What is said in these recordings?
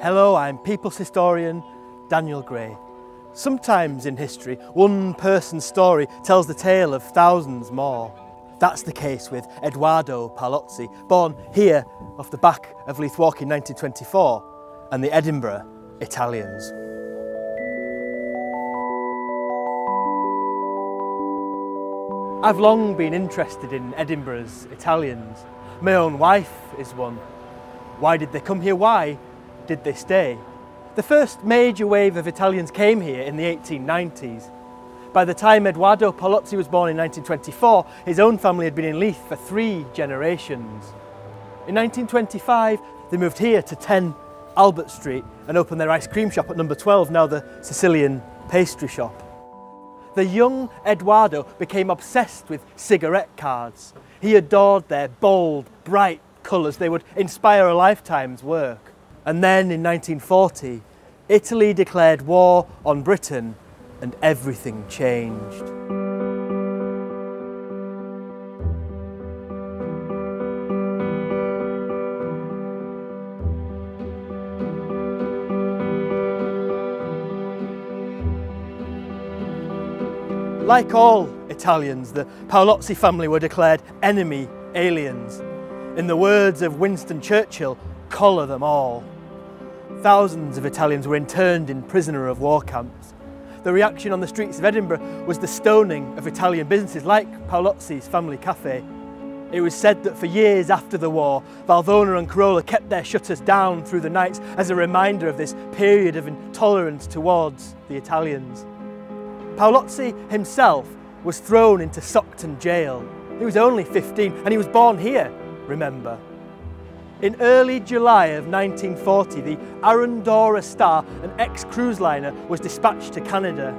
Hello, I'm people's historian Daniel Gray. Sometimes in history, one person's story tells the tale of thousands more. That's the case with Eduardo Paolozzi, born here off the back of Leith in 1924, and the Edinburgh Italians. I've long been interested in Edinburgh's Italians. My own wife is one. Why did they come here? Why did they stay? The first major wave of Italians came here in the 1890s. By the time Eduardo Paolozzi was born in 1924, his own family had been in Leith for 3 generations. In 1925, they moved here to 10 Albert Street and opened their ice cream shop at number 12, now the Sicilian pastry shop. The young Eduardo became obsessed with cigarette cards. He adored their bold, bright colours. They would inspire a lifetime's work. And then in 1940, Italy declared war on Britain and everything changed. Like all Italians, the Paolozzi family were declared enemy aliens. In the words of Winston Churchill, "Collar them all." Thousands of Italians were interned in prisoner of war camps. The reaction on the streets of Edinburgh was the stoning of Italian businesses like Paolozzi's family cafe. It was said that for years after the war, Valvona and Crolla kept their shutters down through the nights as a reminder of this period of intolerance towards the Italians. Paolozzi himself was thrown into Stockton jail. He was only 15 and he was born here, remember. In early July of 1940, the Arandora Star, an ex-cruise liner, was dispatched to Canada.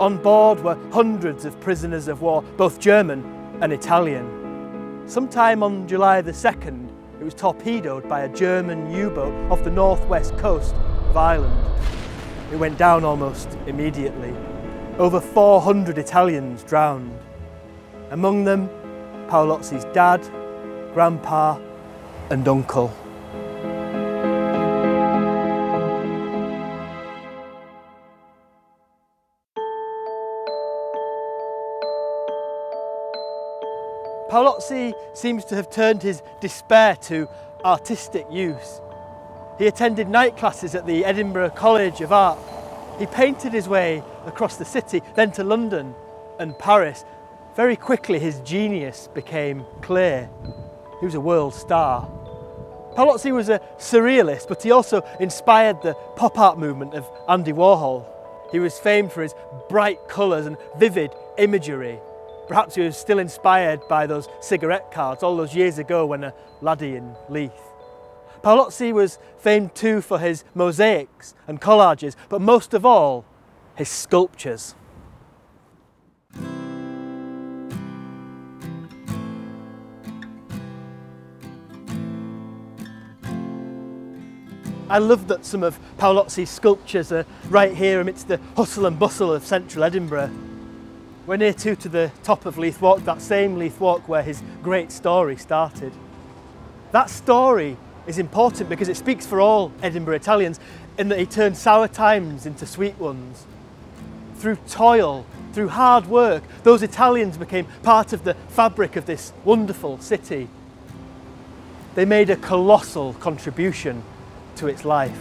On board were hundreds of prisoners of war, both German and Italian. Sometime on July the 2nd, it was torpedoed by a German U-boat off the northwest coast of Ireland. It went down almost immediately. Over 400 Italians drowned. Among them, Paolozzi's dad, grandpa, and uncle. Paolozzi seems to have turned his despair to artistic use. He attended night classes at the Edinburgh College of Art. He painted his way across the city, then to London and Paris. Very quickly his genius became clear. He was a world star. Paolozzi was a surrealist, but he also inspired the pop art movement of Andy Warhol. He was famed for his bright colours and vivid imagery. Perhaps he was still inspired by those cigarette cards all those years ago when a laddie in Leith. Paolozzi was famed too for his mosaics and collages, but most of all, his sculptures. I love that some of Paolozzi's sculptures are right here amidst the hustle and bustle of central Edinburgh. We're near to the top of Leith Walk, that same Leith Walk where his great story started. That story is important because it speaks for all Edinburgh Italians in that he turned sour times into sweet ones. Through toil, through hard work, those Italians became part of the fabric of this wonderful city. They made a colossal contribution to its life.